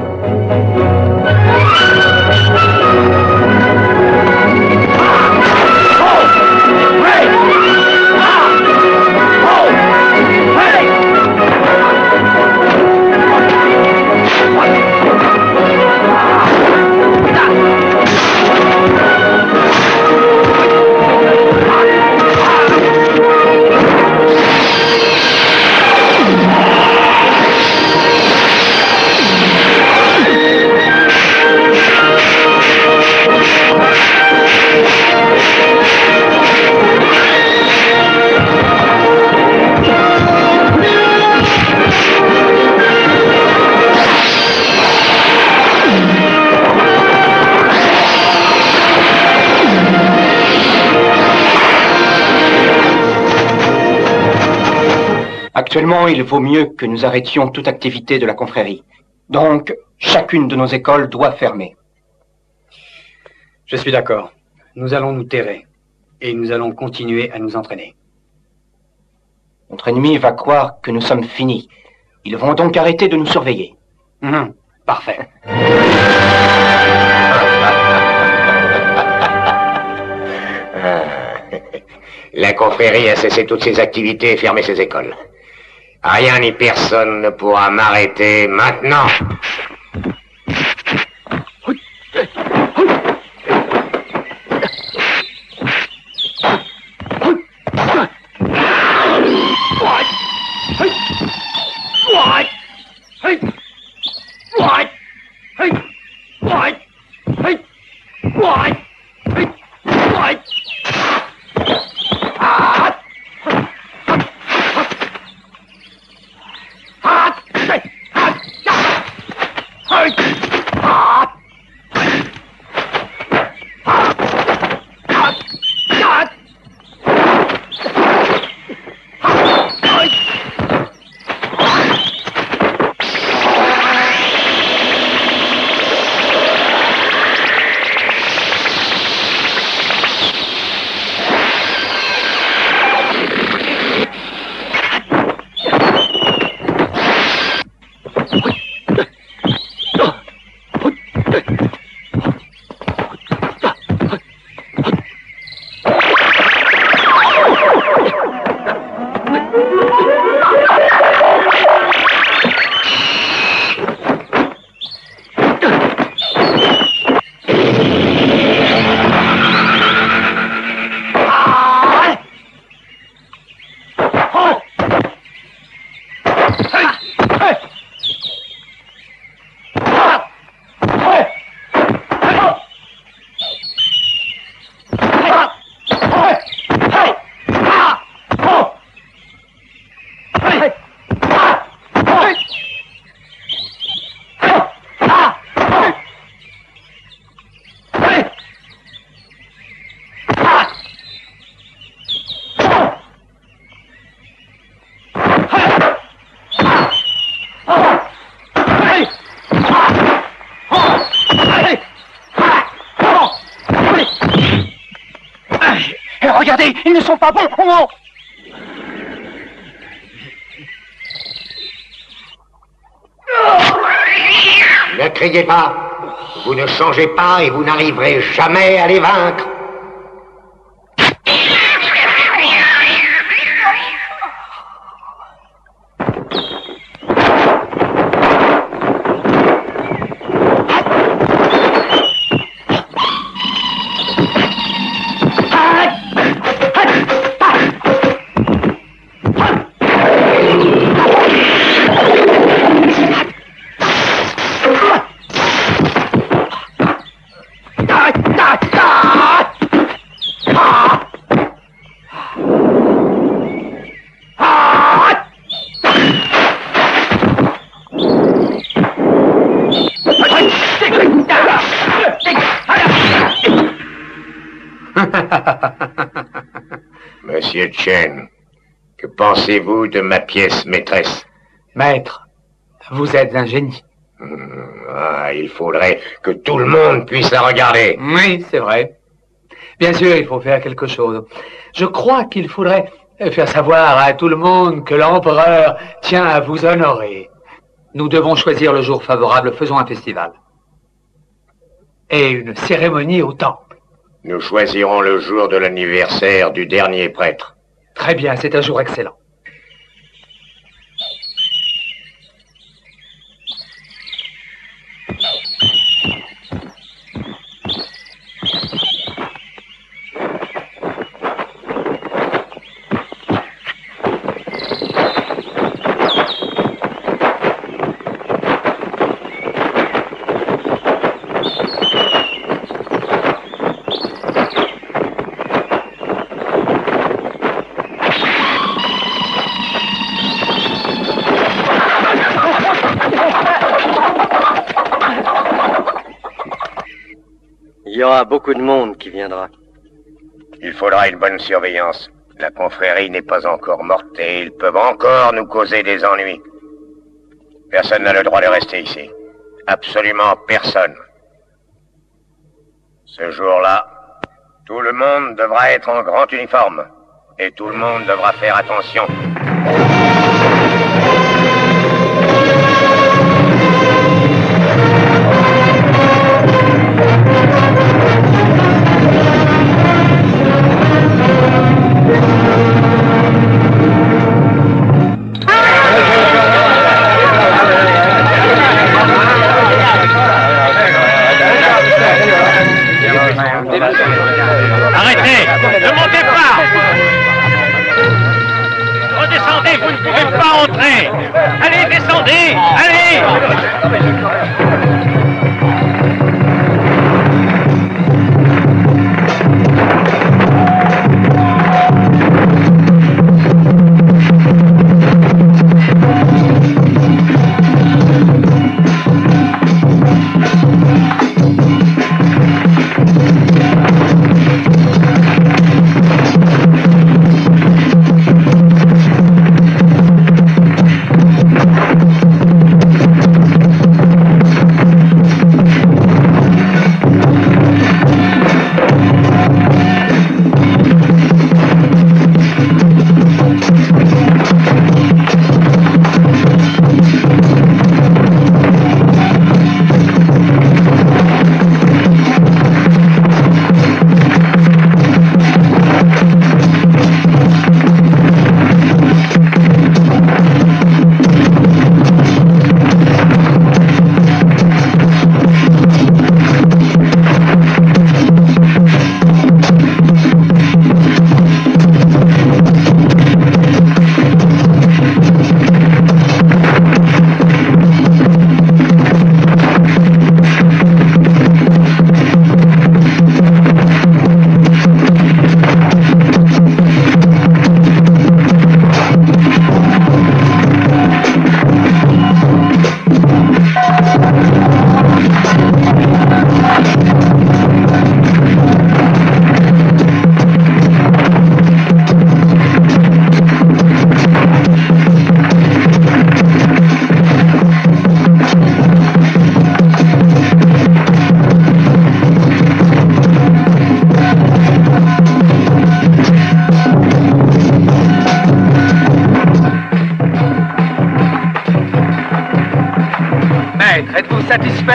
Actuellement, il vaut mieux que nous arrêtions toute activité de la confrérie. Donc, chacune de nos écoles doit fermer. Je suis d'accord. Nous allons nous terrer et nous allons continuer à nous entraîner. Notre ennemi va croire que nous sommes finis. Ils vont donc arrêter de nous surveiller. Mmh, parfait. La confrérie a cessé toutes ses activités et fermé ses écoles. Rien ni personne ne pourra m'arrêter maintenant. Ils ne sont pas bons, non. Ne criez pas. Vous ne changez pas et vous n'arriverez jamais à les vaincre. Come on. Monsieur Chen, que pensez-vous de ma pièce maîtresse? Maître, vous êtes un génie. Ah, il faudrait que tout le monde puisse la regarder. Oui, c'est vrai. Bien sûr, il faut faire quelque chose. Je crois qu'il faudrait faire savoir à tout le monde que l'empereur tient à vous honorer. Nous devons choisir le jour favorable, faisons un festival. Et une cérémonie au temple. Nous choisirons le jour de l'anniversaire du dernier prêtre. Très bien, c'est un jour excellent. Il y aura beaucoup de monde qui viendra. Il faudra une bonne surveillance. La confrérie n'est pas encore morte et ils peuvent encore nous causer des ennuis. Personne n'a le droit de rester ici. Absolument personne. Ce jour-là, tout le monde devra être en grand uniforme. Et tout le monde devra faire attention.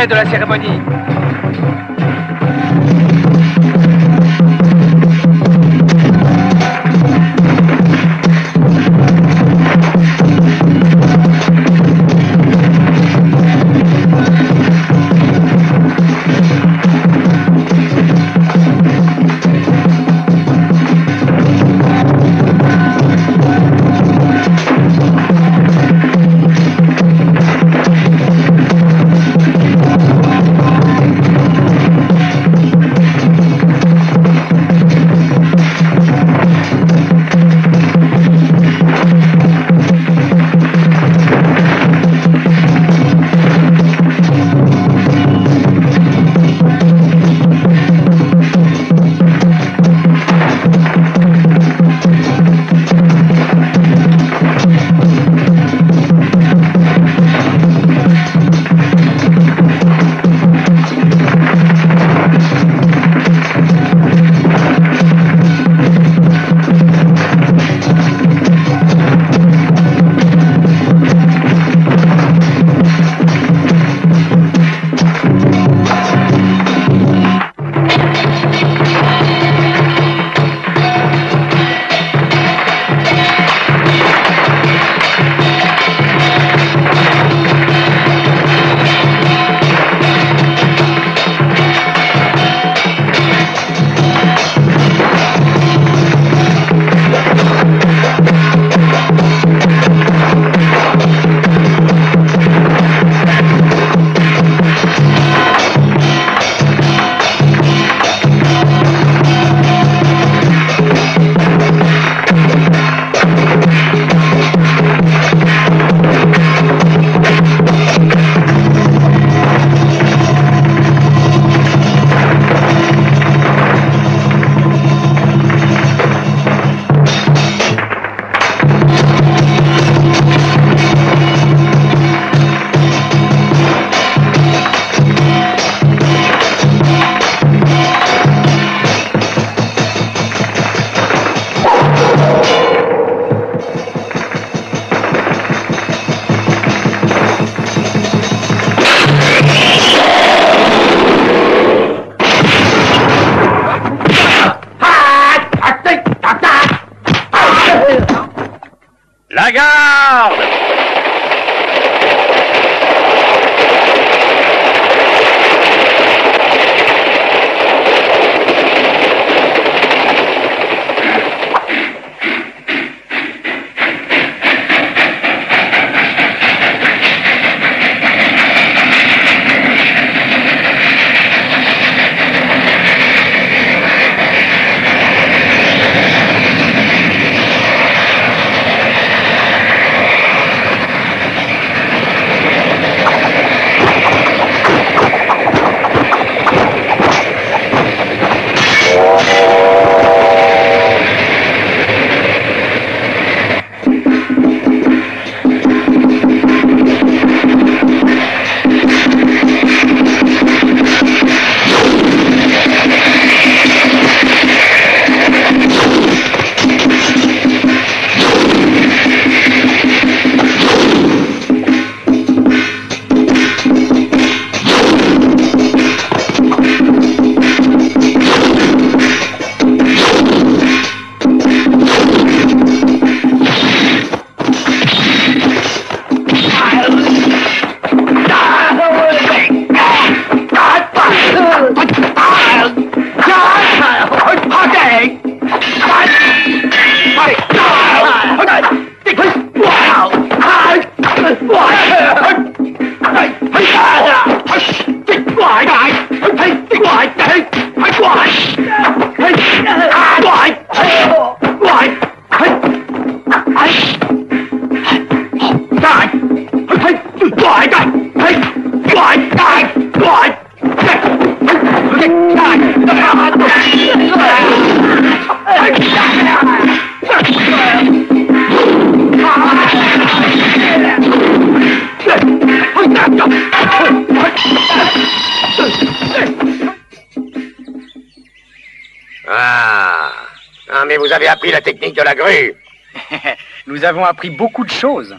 De la cérémonie. garde! Vous avez appris la technique de la grue. Nous avons appris beaucoup de choses.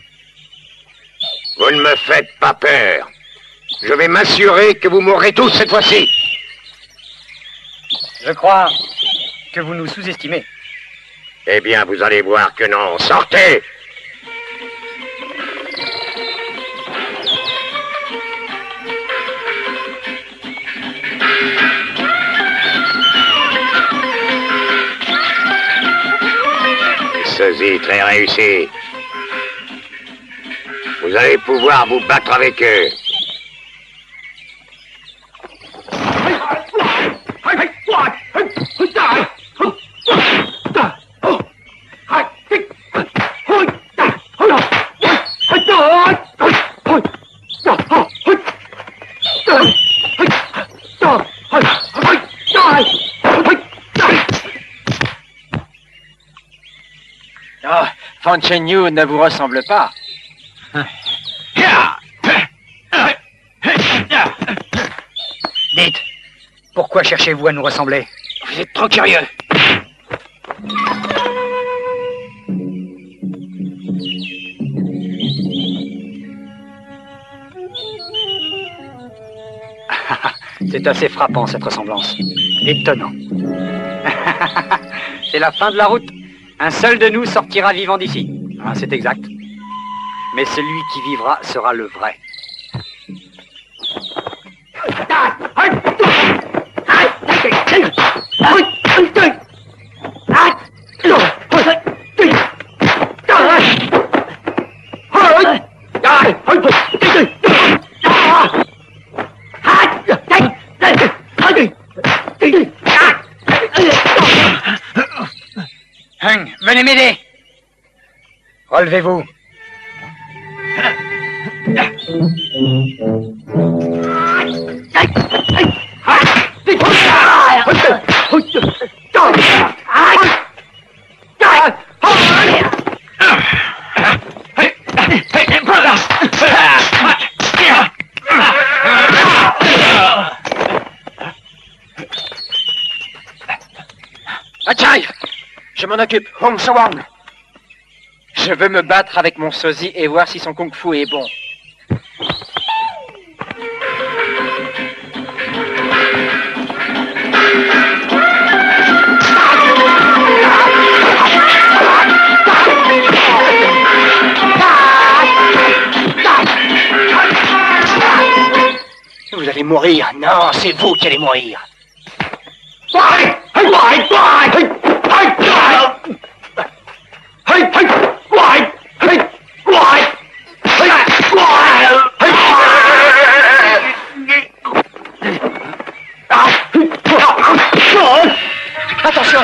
Vous ne me faites pas peur. Je vais m'assurer que vous mourrez tous cette fois-ci. Je crois que vous nous sous-estimez. Eh bien, vous allez voir que non. Sortez! Ceci, très réussi. Vous allez pouvoir vous battre avec eux. Fang Chen Yu ne vous ressemble pas. Dites, pourquoi cherchez-vous à nous ressembler? Vous êtes trop curieux. C'est assez frappant cette ressemblance. Étonnant. C'est la fin de la route. Un seul de nous sortira vivant d'ici. Ah, c'est exact. Mais celui qui vivra sera le vrai. Venez m'aider. Relevez-vous. Je m'en occupe, Hung Shi Wang. Je veux me battre avec mon sosie et voir si son kung-fu est bon. allez mourir. Non, c'est vous qui allez mourir. Attention!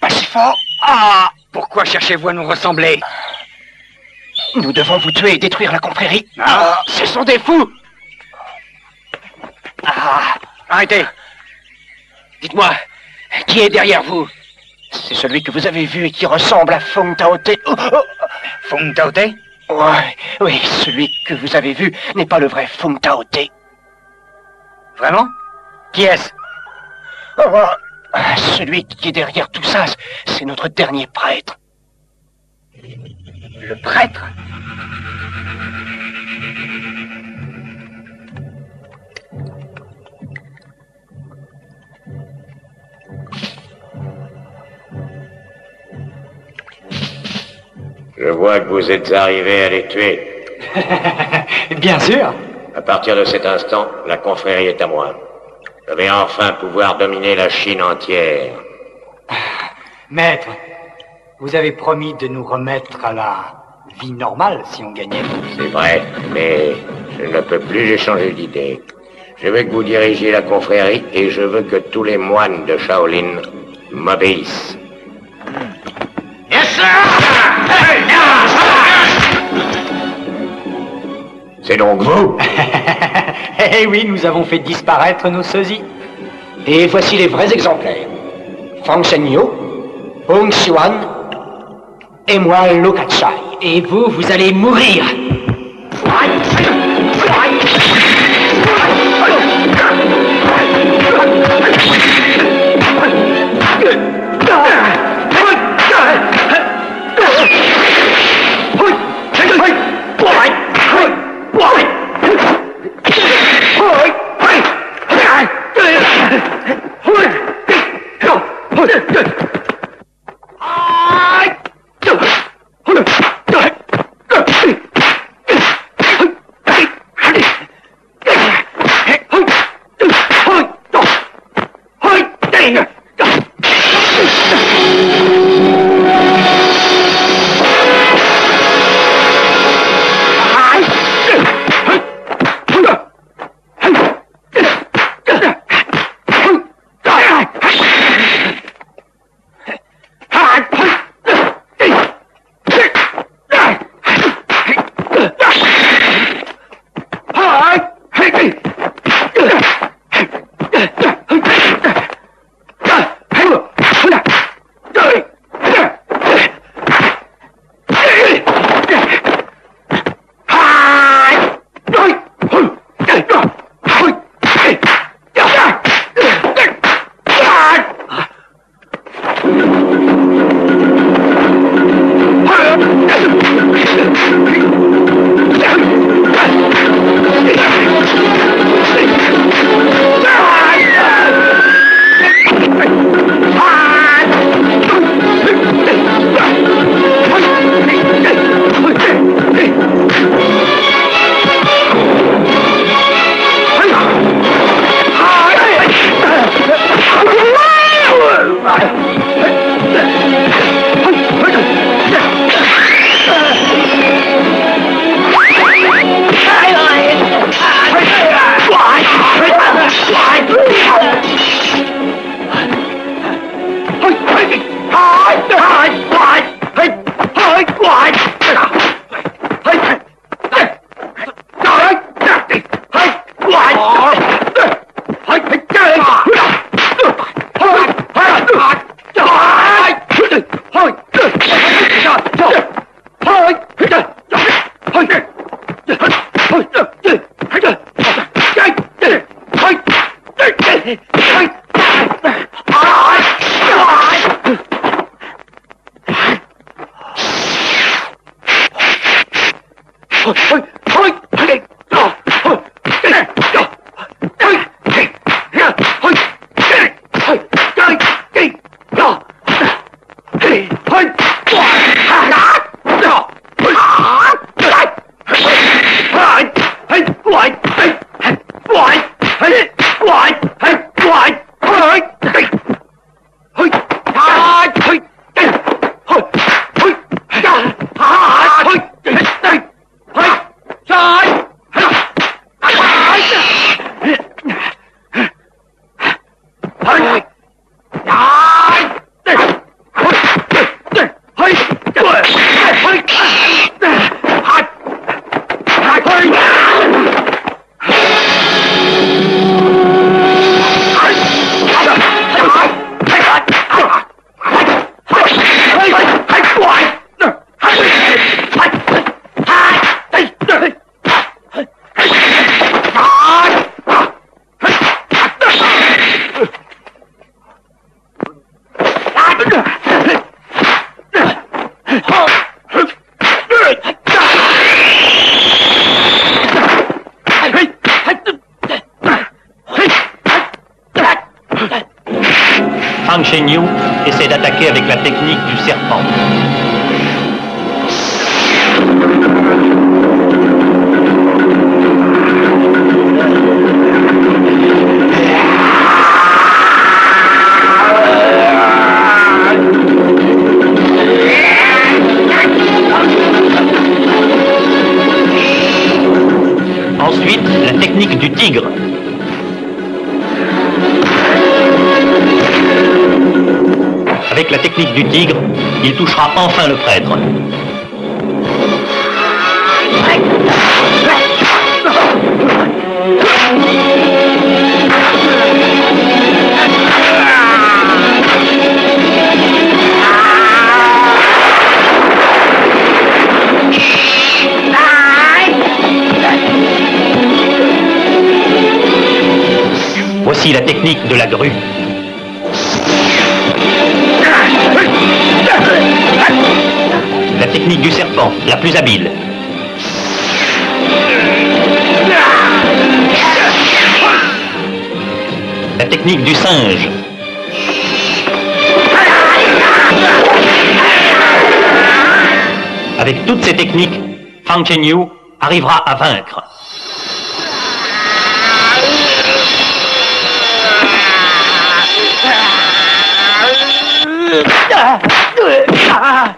Pas si fort. Ah, pourquoi cherchez-vous à nous ressembler? Nous devons vous tuer et détruire la confrérie. Ah, ce sont des fous. Ah, arrêtez. Dites-moi, qui est derrière vous? C'est celui que vous avez vu et qui ressemble à Fung Tao Te. Oh, oh. Fung Tao Te? Ouais, oui, celui que vous avez vu n'est pas le vrai Fung Tao Te. Vraiment? Qui est-ce? Oh, oh. Celui qui est derrière tout ça, c'est notre dernier prêtre. Le prêtre? Je vois que vous êtes arrivés à les tuer. Bien sûr. À partir de cet instant, la confrérie est à moi. Je vais enfin pouvoir dominer la Chine entière. Maître, vous avez promis de nous remettre à la vie normale si on gagnait. C'est vrai, mais je ne peux plus, j'ai changé d'idée. Je veux que vous dirigiez la confrérie et je veux que tous les moines de Shaolin m'obéissent. Yes, sir! C'est donc vous? Eh oui, nous avons fait disparaître nos sosies. Et voici les vrais exemplaires. Feng Shen Yu, Hung Shiwan, et moi, Lucas Chai. Et vous, vous allez mourir. Fang Shen Yu essaie d'attaquer avec la technique du serpent. Ensuite, la technique du tigre. Avec la technique du tigre, il touchera enfin le prêtre. Voici la technique de la grue. La technique du serpent, la plus habile. La technique du singe. Avec toutes ces techniques, Fang Chen Yu arrivera à vaincre. Ah!